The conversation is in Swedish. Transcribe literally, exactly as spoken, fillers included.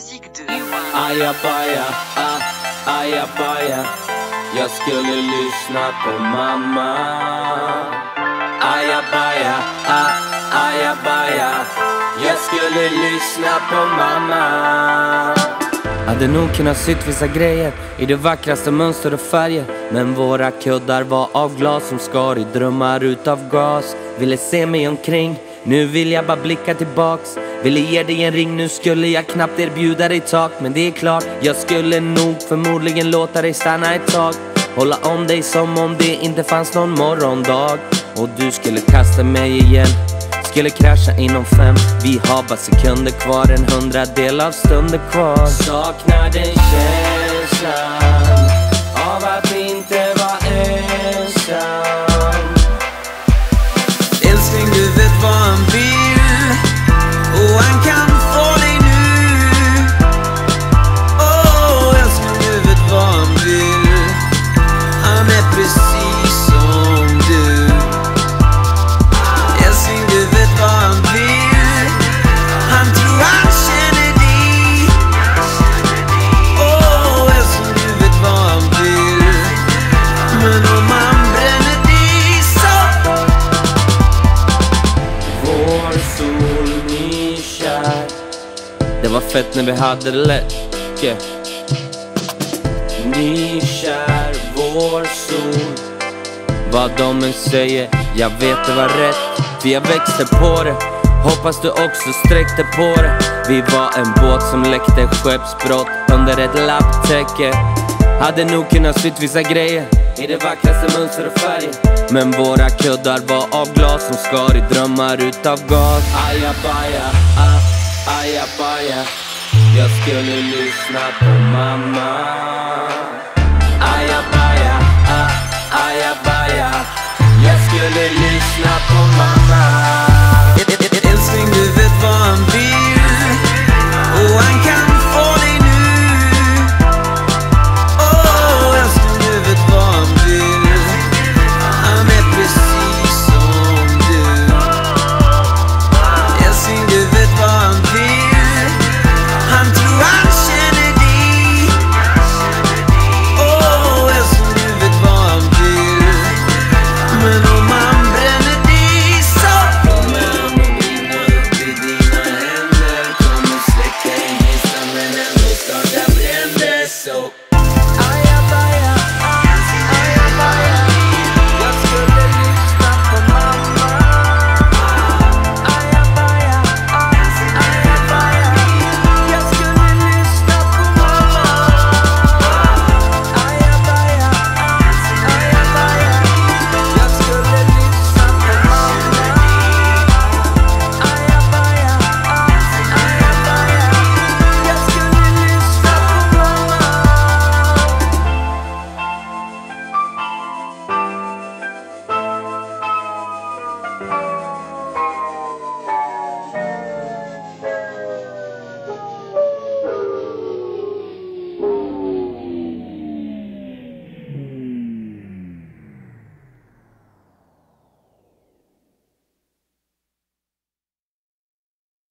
musique de Ayabaya, Ayabaya. Jag skulle lyssna på mamma. Ayabaya, Ayabaya. Jag skulle lyssna på mamma. Hade nog kunnat sytt vissa grejer i det vackraste mönster och färger, men våra kuddar var av glas som skar i drömmar utav gas. Ville se mig omkring, nu vill jag bara blicka tillbaks. Ville ge dig en ring, nu skulle jag knappt erbjuda dig tak. Men det är klart, jag skulle nog förmodligen låta dig stanna ett tag. Hålla om dig som om det inte fanns någon morgondag. Och du skulle kasta mig igen, skulle krascha inom fem. Vi har bara sekunder kvar, en hundradel av stunder kvar. Saknar den känslan av att inte vara ensam. Älskling, du vet vad han vill, och han kan få dig nu. Åh, oh, älskling, du vet vad han vill. Han är precis som du. Det var fett när vi hade det lätt, yeah. Ni kär vår sol. Vad de än säger, jag vet det var rätt. För jag växte på det, hoppas du också sträckte på det. Vi var en båt som läckte skeppsbrott under ett lapptäcke. Hade nog kunnat sytt vissa grejer i det vackraste mönster och färger, men våra kuddar var av glas som skar i drömmar utav gas. Ayabaya, ah. Ayabaya, jag skulle lyssna på mamma. Ayabaya, ah, ayabaya, jag skulle lyssna på mamma. Älskling, du vet vad han vill, och han kan få dig nu. Åh, älskling, du vet vad han vill. Han är precis som du. Älskling, du vet vad han vill. So